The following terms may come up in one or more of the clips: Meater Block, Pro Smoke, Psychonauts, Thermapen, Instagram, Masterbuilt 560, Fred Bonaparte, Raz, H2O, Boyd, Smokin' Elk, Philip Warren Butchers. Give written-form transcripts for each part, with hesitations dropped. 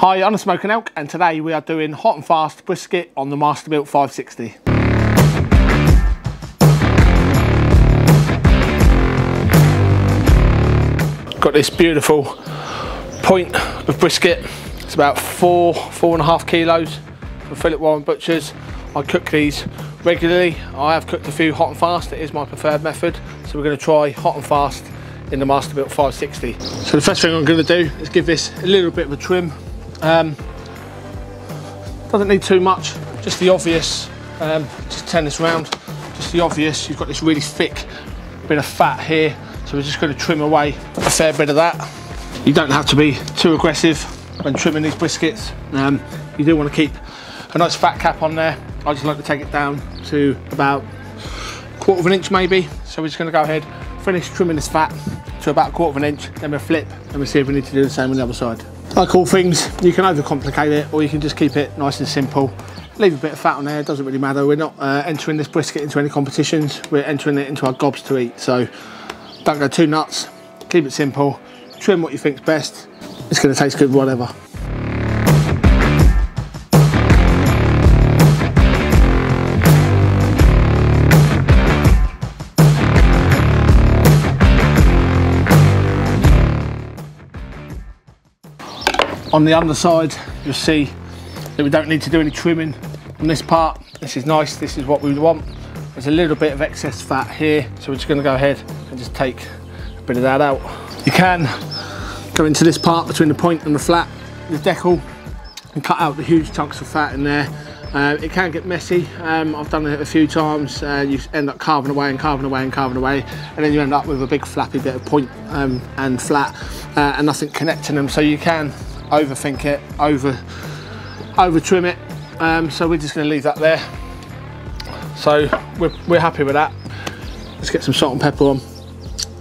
Hi, I'm Smokin' Elk and today we are doing hot and fast brisket on the Masterbuilt 560. Got this beautiful point of brisket. It's about four and a half kilos from Philip Warren Butchers. I cook these regularly. I have cooked a few hot and fast. It is my preferred method. So we're going to try hot and fast in the Masterbuilt 560. So the first thing I'm going to do is give this a little bit of a trim. Doesn't need too much, just the obvious. Just turn this round, just the obvious. You've got this really thick bit of fat here, so we're just going to trim away a fair bit of that. You don't have to be too aggressive when trimming these briskets. You do want to keep a nice fat cap on there. I just like to take it down to about a quarter of an inch maybe. So we're just going to go ahead, finish trimming this fat to about a quarter of an inch, then we'll flip and we'll see if we need to do the same on the other side. Like all things, you can overcomplicate it or you can just keep it nice and simple. Leave a bit of fat on there, it doesn't really matter. We're not entering this brisket into any competitions, we're entering it into our gobs to eat. So don't go too nuts, keep it simple, trim what you think's best. It's going to taste good whatever. On the underside, you'll see that we don't need to do any trimming on this part. This is nice, this is what we want. There's a little bit of excess fat here, so we're just gonna go ahead and just take a bit of that out. You can go into this part between the point and the flat, the decal, and cut out the huge chunks of fat in there. It can get messy. I've done it a few times. You end up carving away and carving away and carving away, and then you end up with a big flappy bit of point and flat and nothing connecting them, so you can overthink it, over trim it. So we're just going to leave that there. So we're happy with that. Let's get some salt and pepper on.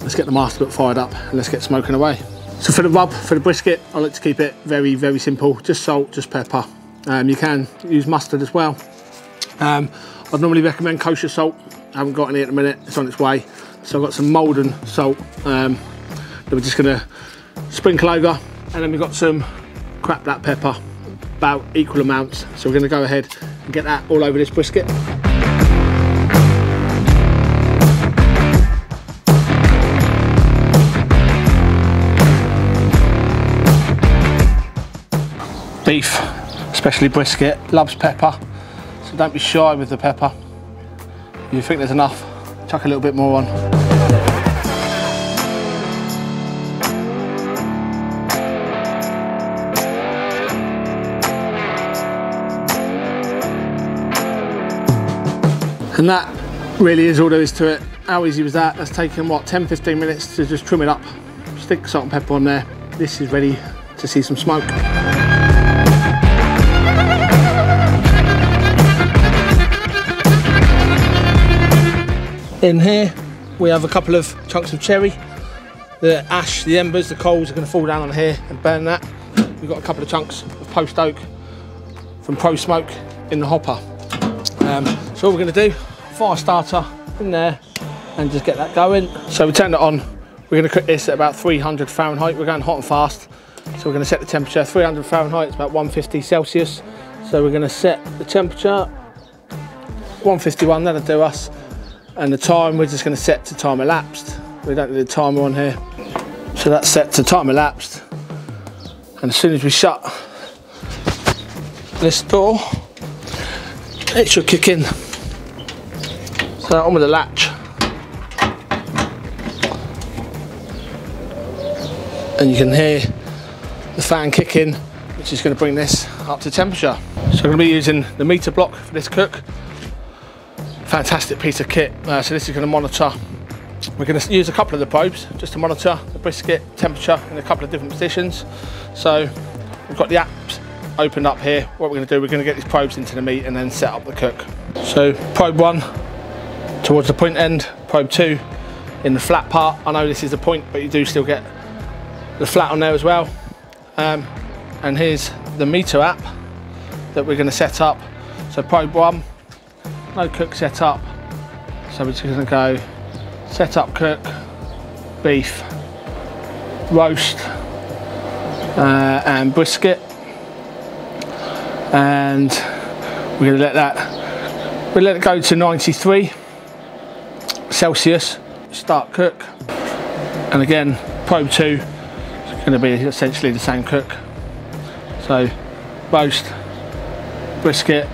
Let's get the Masterbuilt fired up and let's get smoking away. So for the rub, for the brisket, I like to keep it very, very simple. Just salt, just pepper. You can use mustard as well. I'd normally recommend kosher salt. I haven't got any at the minute, it's on its way. So I've got some molten salt that we're just going to sprinkle over. And then we've got some crap black pepper, about equal amounts. So we're going to go ahead and get that all over this brisket. Beef, especially brisket, loves pepper. So don't be shy with the pepper. If you think there's enough, chuck a little bit more on. And that really is all there is to it. How easy was that? That's taken, what, 10-15 minutes to just trim it up. Stick salt and pepper on there. This is ready to see some smoke. In here, we have a couple of chunks of cherry. The ash, the embers, the coals are gonna fall down on here and burn that. We've got a couple of chunks of post oak from Pro Smoke in the hopper. So all we're going to do, fire starter in there and just get that going. So we turned it on, we're going to cook this at about 300 Fahrenheit, we're going hot and fast. So we're going to set the temperature, 300 Fahrenheit, it's about 150 Celsius. So we're going to set the temperature, 151, that'll do us. And the time, we're just going to set to time elapsed. We don't need a timer on here. So that's set to time elapsed. And as soon as we shut this door, it should kick in. So on with the latch. And you can hear the fan kicking, which is going to bring this up to temperature. So I'm going to be using the Meater Block for this cook. Fantastic piece of kit. So this is going to monitor. We're going to use a couple of the probes just to monitor the brisket temperature in a couple of different positions. So we've got the apps opened up here. What we're going to do, we're going to get these probes into the meat and then set up the cook. So probe 1 towards the point end, probe 2 in the flat part. I know this is the point, but you do still get the flat on there as well. And here's the Meater app that we're going to set up. So probe 1, no cook set up. So we're just going to go set up cook, beef, roast and brisket. and we're going to let that, we'll let it go to 93 Celsius, start cook. And again, probe 2 is going to be essentially the same cook. So roast, brisket,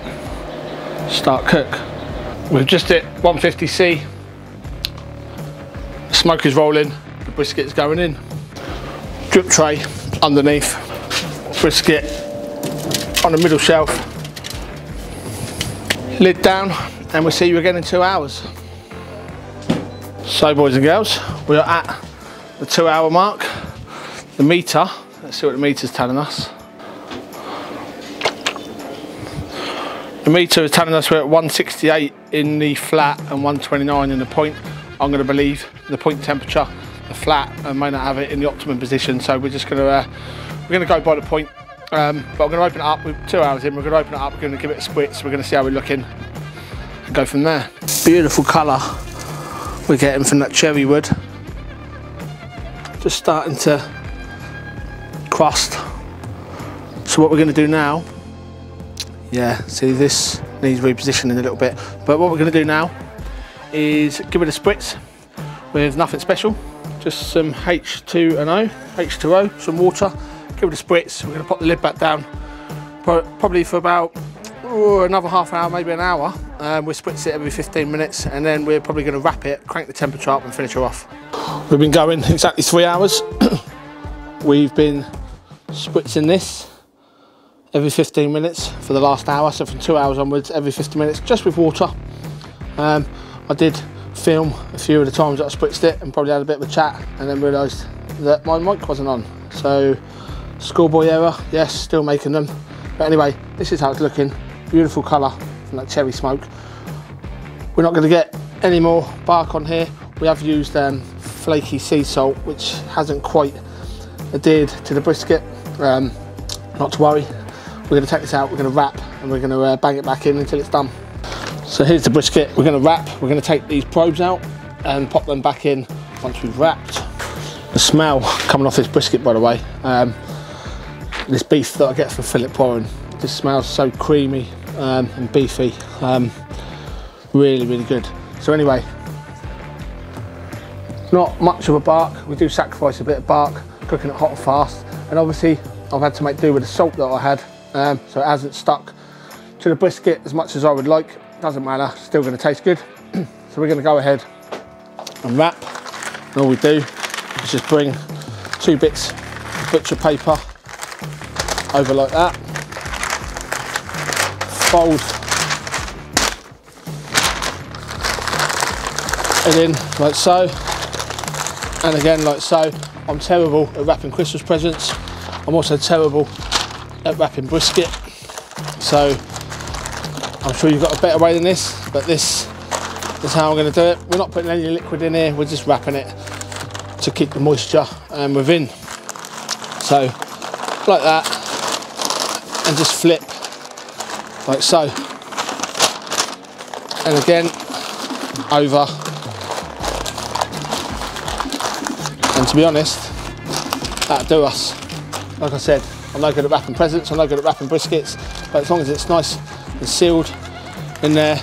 start cook. We've just hit 150C, smoke is rolling, the brisket's going in. Drip tray underneath, brisket on the middle shelf, lid down, and we'll see you again in 2 hours. So boys and girls, we are at the 2 hour mark. The meter, let's see what the meter's telling us. The meter is telling us we're at 168 in the flat and 129 in the point. I'm going to believe the point temperature, the flat, and may not have it in the optimum position. So we're just going to go by the point. But I'm going to open it up. We're 2 hours in. We're going to open it up. We're going to give it a spritz. We're going to see how we're looking and go from there. Beautiful colour we're getting from that cherry wood. Just starting to crust. So what we're going to do now. Yeah, see, this needs repositioning a little bit, but what we're going to do now is give it a spritz with nothing special, just some H2O, some water, give it a spritz. We're going to pop the lid back down, probably for about another half hour, maybe an hour. We'll spritz it every 15 minutes, and then we're probably going to wrap it, crank the temperature up and finish her off. We've been going exactly 3 hours. We've been spritzing this every 15 minutes for the last hour, so from 2 hours onwards, every 50 minutes, just with water. I did film a few of the times that I spritzed it and probably had a bit of a chat, and then realised that my mic wasn't on. So, schoolboy error, yes, still making them. But anyway, this is how it's looking. Beautiful colour from that cherry smoke. We're not going to get any more bark on here. We have used flaky sea salt, which hasn't quite adhered to the brisket. Not to worry. We're going to take this out, we're going to wrap, and we're going to bang it back in until it's done. So here's the brisket. We're going to wrap, we're going to take these probes out and pop them back in once we've wrapped. The smell coming off this brisket, by the way, this beef that I get from Philip Warren, just smells so creamy and beefy. Really, really good. So anyway, not much of a bark. We do sacrifice a bit of bark, cooking it hot and fast, and obviously I've had to make do with the salt that I had. So it hasn't stuck to the brisket as much as I would like. Doesn't matter, still going to taste good. So we're going to go ahead and wrap, and all we do is just bring 2 bits of butcher paper over like that, fold it in like so, and again like so. I'm terrible at wrapping Christmas presents. I'm also terrible at wrapping brisket, so I'm sure you've got a better way than this, but this is how I'm going to do it. We're not putting any liquid in here, we're just wrapping it to keep the moisture within. So like that, and just flip like so, and again over. And to be honest, that'll do us. Like I said, I'm no good at wrapping presents, I'm no good at wrapping briskets, but as long as it's nice and sealed in there,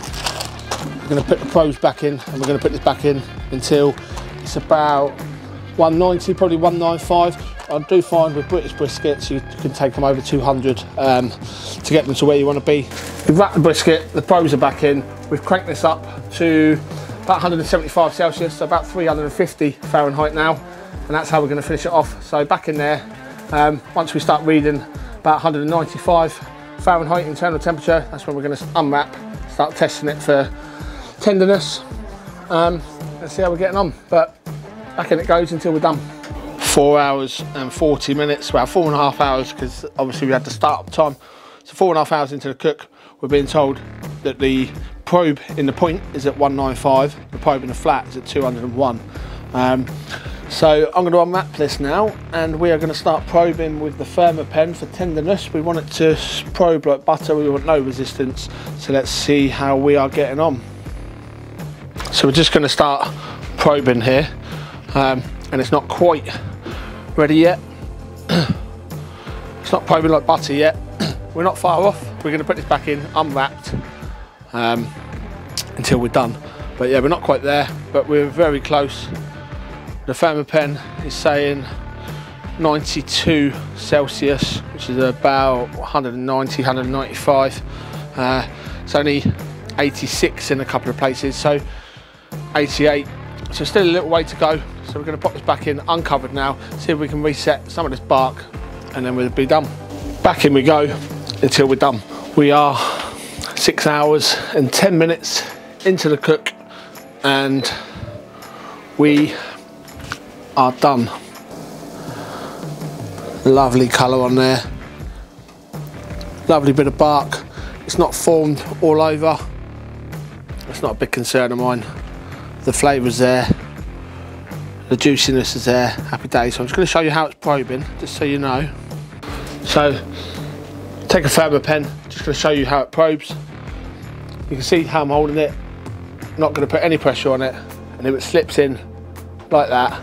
we're going to put the probes back in, and we're going to put this back in until it's about 190, probably 195. I do find with British briskets, you can take them over 200 to get them to where you want to be. We've wrapped the brisket, the probes are back in, we've cranked this up to about 175 Celsius, so about 350 Fahrenheit now, and that's how we're going to finish it off. So back in there. Once we start reading about 195 Fahrenheit internal temperature, that's when we're going to unwrap, start testing it for tenderness. Let's see how we're getting on, but back in it goes until we're done. 4 hours and 40 minutes, well, 4.5 hours, because obviously we had the start-up time. So 4.5 hours into the cook, we're being told that the probe in the point is at 195, the probe in the flat is at 201. So I'm going to unwrap this now, and we are going to start probing with the Thermapen for tenderness. We want it to probe like butter, we want no resistance, so let's see how we are getting on. So we're just going to start probing here, and it's not quite ready yet. It's not probing like butter yet, we're not far off. We're going to put this back in unwrapped until we're done. But yeah, we're not quite there, but we're very close. The Thermapen is saying 92 Celsius, which is about 190, 195. It's only 86 in a couple of places, so 88. So still a little way to go. So we're going to pop this back in uncovered now, see if we can reset some of this bark, and then we'll be done. Back in we go until we're done. We are 6 hours and 10 minutes into the cook and we are done. Lovely colour on there, lovely bit of bark. It's not formed all over, it's not a big concern of mine. The flavour's there, the juiciness is there, happy days. So I'm just going to show you how it's probing, just so you know. So take a Thermapen, just going to show you how it probes. You can see how I'm holding it, not going to put any pressure on it, and if it slips in like that,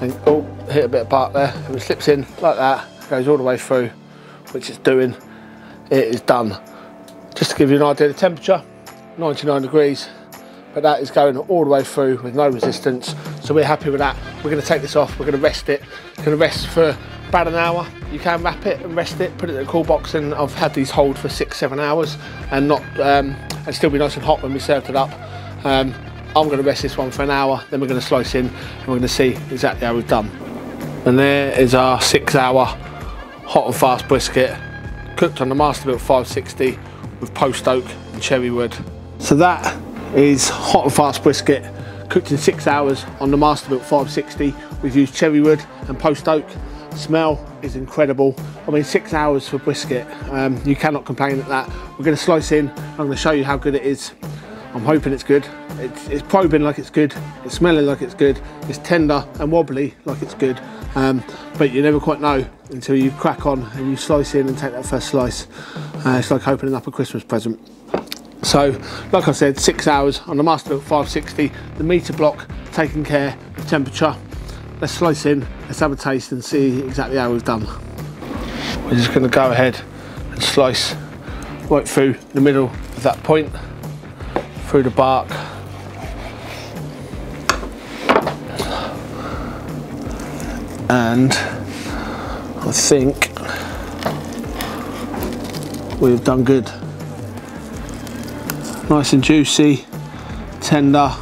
and oh, hit a bit of bark there, if it slips in like that, goes all the way through, which it's doing, it is done. Just to give you an idea of the temperature, 99 degrees, but that is going all the way through with no resistance, so we're happy with that. We're going to take this off, we're going to rest it, we're going to rest for about an hour. You can wrap it and rest it, put it in the cool box, and I've had these hold for 6-7 hours and not and still be nice and hot when we served it up. I'm going to rest this one for an hour, then we're going to slice in and we're going to see exactly how we've done. And there is our 6 hour hot and fast brisket cooked on the Masterbuilt 560 with post oak and cherry wood. So that is hot and fast brisket cooked in 6 hours on the Masterbuilt 560. We've used cherry wood and post oak. Smell is incredible. I mean, 6 hours for brisket, you cannot complain at that. We're going to slice in, I'm going to show you how good it is. I'm hoping it's good. It's probing like it's good, it's smelling like it's good, it's tender and wobbly like it's good, but you never quite know until you crack on and you slice in and take that first slice. It's like opening up a Christmas present. So like I said, 6 hours on the Masterbuilt 560, the meter block taking care of temperature. Let's slice in, let's have a taste and see exactly how we've done. We're just going to go ahead and slice right through the middle of that point, through the bark. And I think we've done good. Nice and juicy, tender.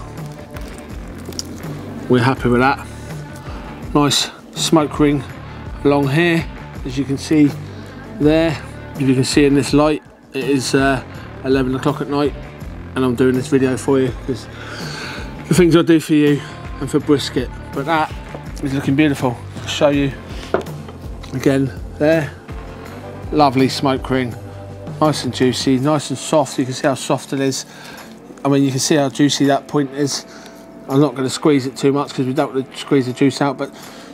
We're happy with that. Nice smoke ring along here, as you can see there. If you can see in this light, it is 11 o'clock at night, and I'm doing this video for you because the things I do for you and for brisket. But that is looking beautiful. I'll show you again there. Lovely smoke ring, nice and juicy, nice and soft. You can see how soft it is. I mean, you can see how juicy that point is. I'm not going to squeeze it too much because we don't want to squeeze the juice out, but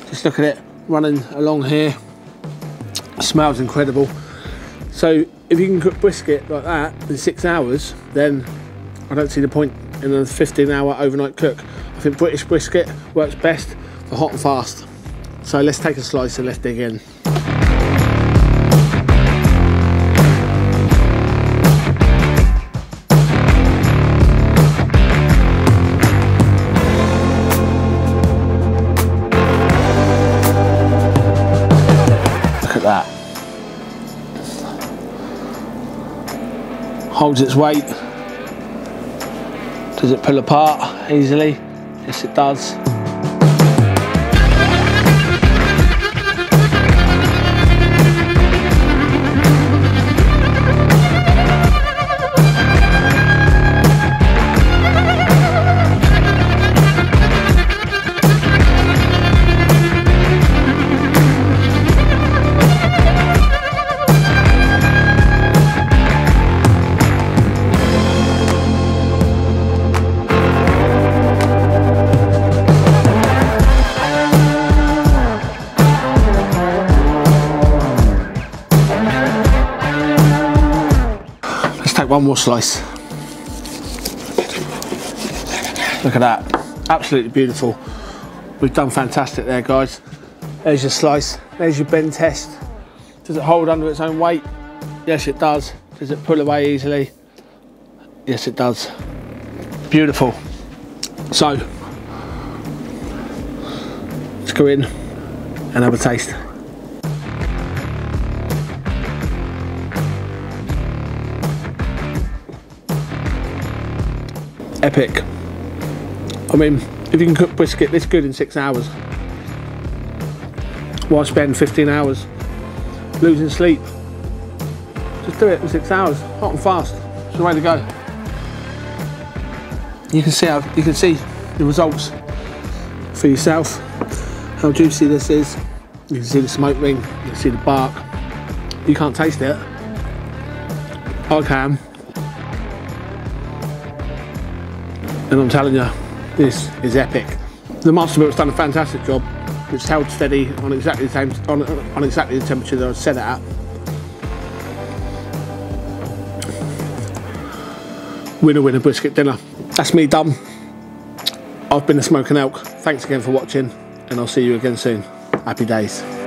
just look at it running along here. It smells incredible. So if you can cook brisket like that in 6 hours, then I don't see the point in a 15-hour overnight cook. I think British brisket works best for hot and fast. So let's take a slice and let's dig in. That holds its weight. Does it pull apart easily? Yes, it does. One more slice. Look at that, absolutely beautiful. We've done fantastic there, guys. There's your slice, there's your bend test. Does it hold under its own weight? Yes, it does. Does it pull away easily? Yes, it does. Beautiful. So, let's go in and have a taste. Epic. I mean, if you can cook brisket this good in 6 hours, why spend 15 hours losing sleep? Just do it in 6 hours, hot and fast. It's the way to go. You can see the results for yourself. How juicy this is. You can see the smoke ring. You can see the bark. You can't taste it. I can. And I'm telling you, this is epic. The Masterbuilt's done a fantastic job. It's held steady on exactly the same on exactly the temperature that I set it at. Winner, winner, brisket dinner. That's me done. I've been a Smokin' Elk. Thanks again for watching, and I'll see you again soon. Happy days.